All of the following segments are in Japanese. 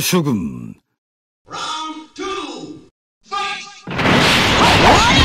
諸君。 Round 2, fight! Final! Fight!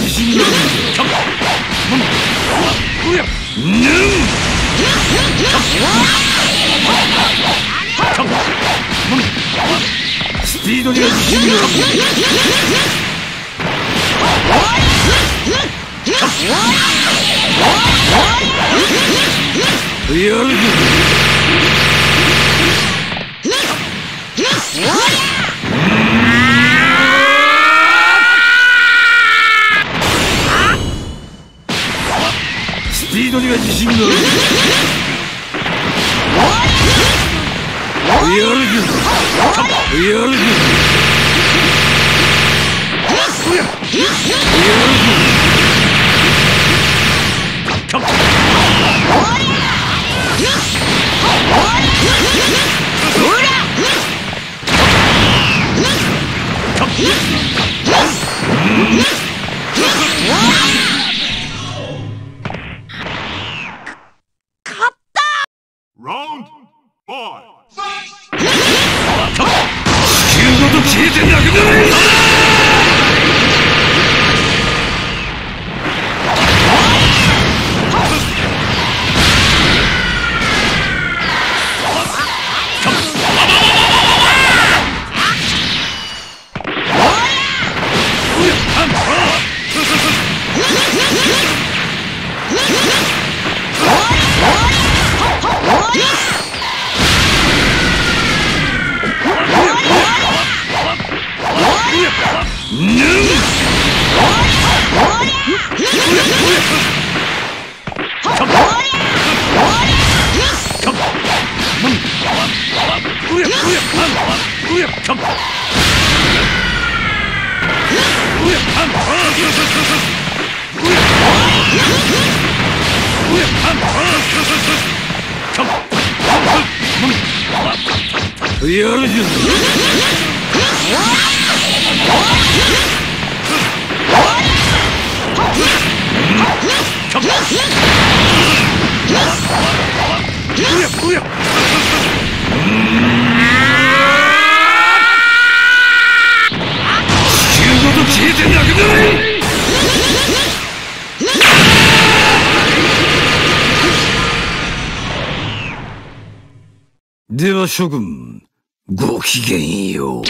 自信があるスピードには自信があるやるぞ スピードには自信がある。では諸君ごきげんよう。